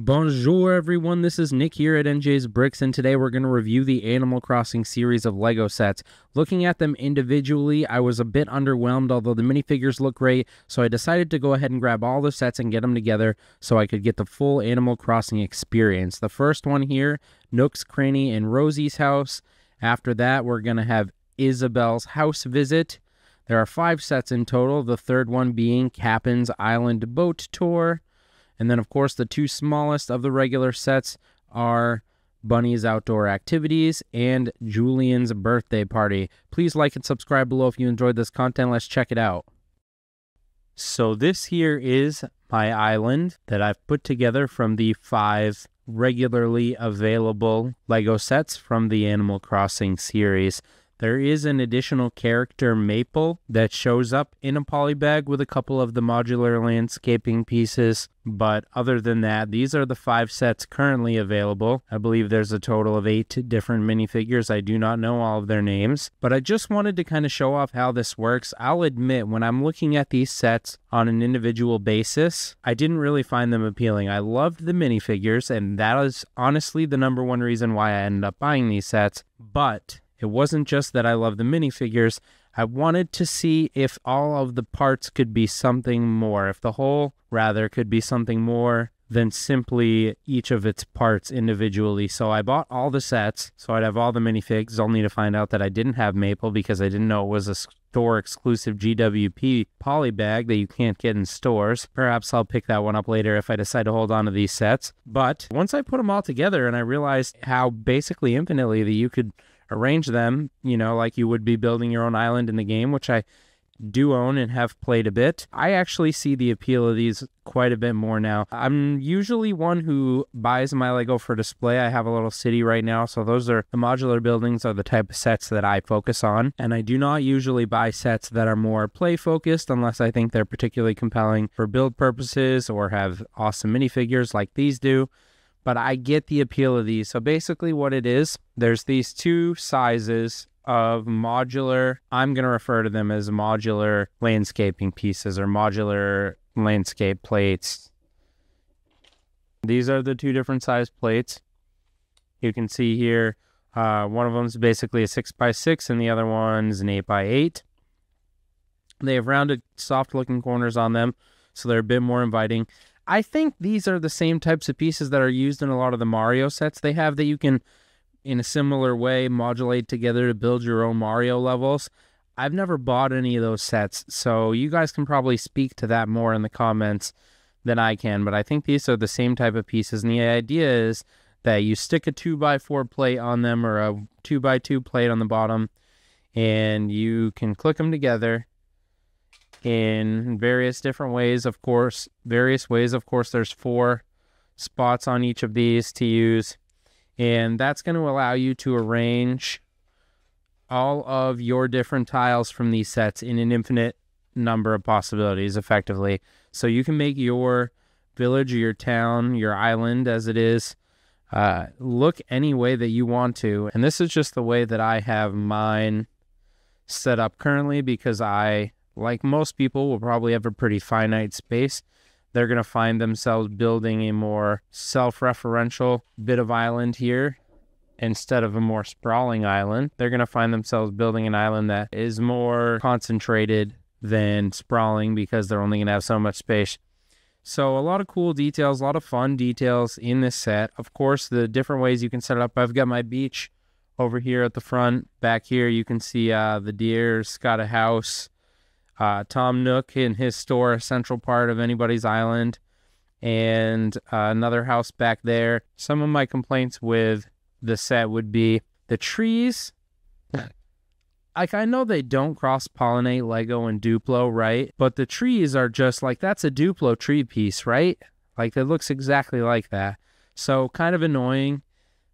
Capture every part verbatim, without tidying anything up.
Bonjour everyone, this is Nick here at N J's Bricks, and today we're going to review the Animal Crossing series of LEGO sets. Looking at them individually, I was a bit underwhelmed, although the minifigures look great, so I decided to go ahead and grab all the sets and get them together so I could get the full Animal Crossing experience. The first one here, Nook's Cranny and Rosie's House. After that, we're going to have Isabelle's House Visit. There are five sets in total, the third one being Cap'n's Island Boat Tour. And then, of course, the two smallest of the regular sets are Bunny's Outdoor Activities and Julian's Birthday Party. Please like and subscribe below if you enjoyed this content. Let's check it out. So this here is my island that I've put together from the five regularly available LEGO sets from the Animal Crossing series. There is an additional character, Maple, that shows up in a polybag with a couple of the modular landscaping pieces. But other than that, these are the five sets currently available. I believe there's a total of eight different minifigures. I do not know all of their names, but I just wanted to kind of show off how this works. I'll admit, when I'm looking at these sets on an individual basis, I didn't really find them appealing. I loved the minifigures, and that is honestly the number one reason why I ended up buying these sets. But it wasn't just that I love the minifigures. I wanted to see if all of the parts could be something more, if the whole, rather, could be something more than simply each of its parts individually. So I bought all the sets, so I'd have all the minifigs, only to find out that I didn't have Maple because I didn't know it was a store-exclusive G W P polybag that you can't get in stores. Perhaps I'll pick that one up later if I decide to hold on to these sets. But once I put them all together and I realized how basically infinitely that you could arrange them, you know, like you would be building your own island in the game, which I do own and have played a bit, I actually see the appeal of these quite a bit more now. I'm usually one who buys my LEGO for display. I have a little city right now, so those are, the modular buildings are the type of sets that I focus on, and I do not usually buy sets that are more play focused unless I think they're particularly compelling for build purposes or have awesome minifigures like these do. But I get the appeal of these. So basically what it is, there's these two sizes of modular, I'm going to refer to them as modular landscaping pieces or modular landscape plates. These are the two different size plates. You can see here, uh, one of them is basically a six by six and the other one's an eight by eight. They have rounded, soft looking corners on them, so they're a bit more inviting. I think these are the same types of pieces that are used in a lot of the Mario sets they have that you can, in a similar way, modulate together to build your own Mario levels. I've never bought any of those sets, so you guys can probably speak to that more in the comments than I can, but I think these are the same type of pieces, and the idea is that you stick a two by four plate on them or a two by two plate on the bottom, and you can click them together in various different ways, of course, various ways. Of course, there's four spots on each of these to use, and that's going to allow you to arrange all of your different tiles from these sets in an infinite number of possibilities, effectively. So you can make your village or your town, your island as it is, uh, look any way that you want to. And this is just the way that I have mine set up currently because I, like most people, will probably have a pretty finite space. They're going to find themselves building a more self-referential bit of island here instead of a more sprawling island. They're going to find themselves building an island that is more concentrated than sprawling because they're only going to have so much space. So a lot of cool details, a lot of fun details in this set. Of course, the different ways you can set it up. I've got my beach over here at the front. Back here, you can see uh, the deer's got a house. Uh, Tom Nook in his store, a central part of anybody's island, and uh, another house back there. Some of my complaints with the set would be the trees. Like, I know they don't cross-pollinate LEGO and Duplo, right? But the trees are just like, that's a Duplo tree piece, right? Like, it looks exactly like that. So kind of annoying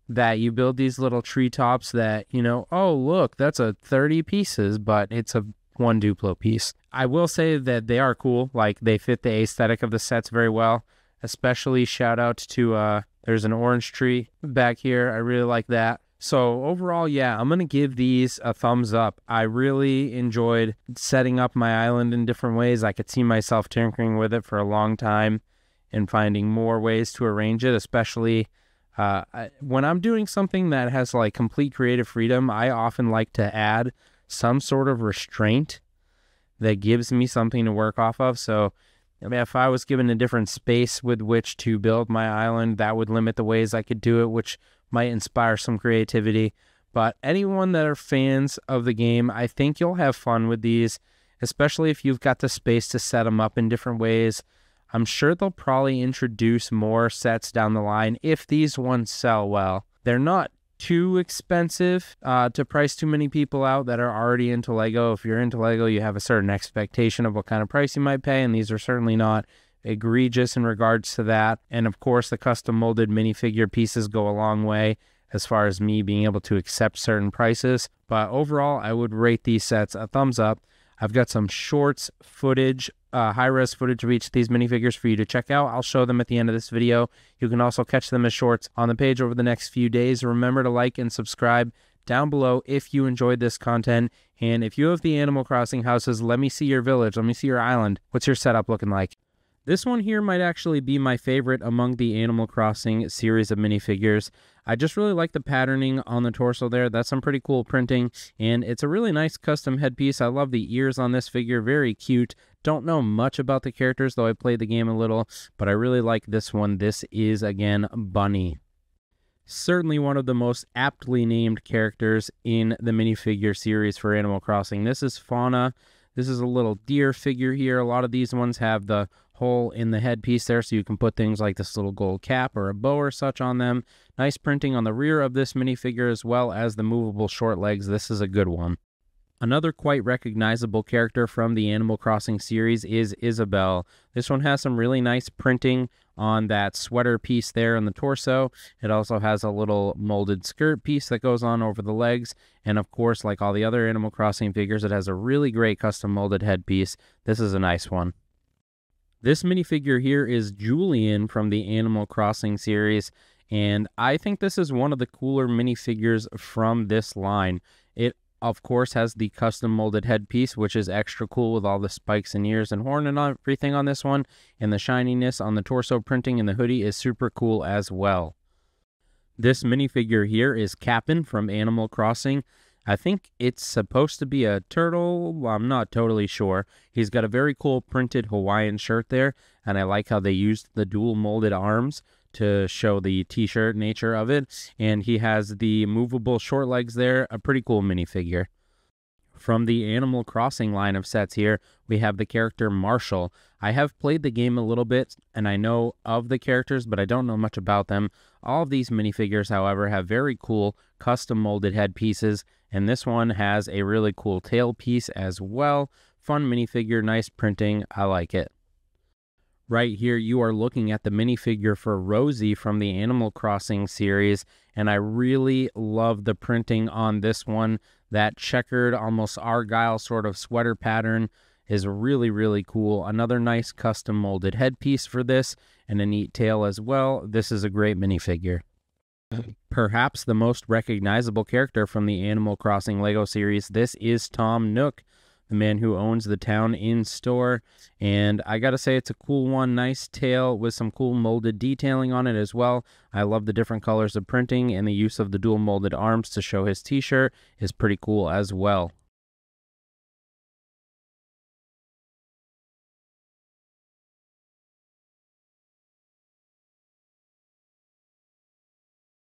that you build these little treetops that, you know, oh, look, that's a thirty pieces, but it's a one Duplo piece. I will say that they are cool. Like, they fit the aesthetic of the sets very well. Especially shout out to, uh, there's an orange tree back here. I really like that. So overall, yeah, I'm going to give these a thumbs up. I really enjoyed setting up my island in different ways. I could see myself tinkering with it for a long time and finding more ways to arrange it, especially uh, when I'm doing something that has like complete creative freedom. I often like to add some sort of restraint that gives me something to work off of. So I mean, if I was given a different space with which to build my island, that would limit the ways I could do it, which might inspire some creativity. But anyone that are fans of the game, I think you'll have fun with these, especially if you've got the space to set them up in different ways. I'm sure they'll probably introduce more sets down the line if these ones sell well. They're not too expensive uh, to price too many people out that are already into LEGO. If you're into LEGO, you have a certain expectation of what kind of price you might pay, and these are certainly not egregious in regards to that. And of course, the custom molded minifigure pieces go a long way as far as me being able to accept certain prices. But overall, I would rate these sets a thumbs up. I've got some shorts footage, uh, high-res footage of each of these minifigures for you to check out. I'll show them at the end of this video. You can also catch them as shorts on the page over the next few days. Remember to like and subscribe down below if you enjoyed this content. And if you have the Animal Crossing houses, let me see your village. Let me see your island. What's your setup looking like? This one here might actually be my favorite among the Animal Crossing series of minifigures. I just really like the patterning on the torso there. That's some pretty cool printing, and it's a really nice custom headpiece. I love the ears on this figure, very cute. Don't know much about the characters, though I played the game a little, but I really like this one. This is, again, Bunny. Certainly one of the most aptly named characters in the minifigure series for Animal Crossing. This is Fauna. This is a little deer figure here. A lot of these ones have the hole in the headpiece there, so you can put things like this little gold cap or a bow or such on them. Nice printing on the rear of this minifigure, as well as the movable short legs. This is a good one. Another quite recognizable character from the Animal Crossing series is Isabelle. This one has some really nice printing on that sweater piece there on the torso. It also has a little molded skirt piece that goes on over the legs. And of course, like all the other Animal Crossing figures, it has a really great custom molded headpiece. This is a nice one. This minifigure here is Julian from the Animal Crossing series, and I think this is one of the cooler minifigures from this line. It, of course, has the custom molded headpiece, which is extra cool with all the spikes and ears and horn and everything on this one, and the shininess on the torso printing and the hoodie is super cool as well. This minifigure here is Cap'n from Animal Crossing. I think it's supposed to be a turtle. Well, I'm not totally sure. He's got a very cool printed Hawaiian shirt there, and I like how they used the dual molded arms to show the t-shirt nature of it. And he has the movable short legs there, a pretty cool minifigure. From the Animal Crossing line of sets here, we have the character Marshall. I have played the game a little bit, and I know of the characters, but I don't know much about them. All of these minifigures, however, have very cool custom molded headpieces, and this one has a really cool tail piece as well. Fun minifigure, nice printing, I like it. Right here, you are looking at the minifigure for Rosie from the Animal Crossing series, and I really love the printing on this one. That checkered, almost argyle sort of sweater pattern is really, really cool. Another nice custom molded headpiece for this, and a neat tail as well. This is a great minifigure. Perhaps the most recognizable character from the Animal Crossing LEGO series, this is Tom Nook, the man who owns the town in store, and I gotta say it's a cool one. Nice tail with some cool molded detailing on it as well. I love the different colors of printing, and the use of the dual molded arms to show his t-shirt is pretty cool as well.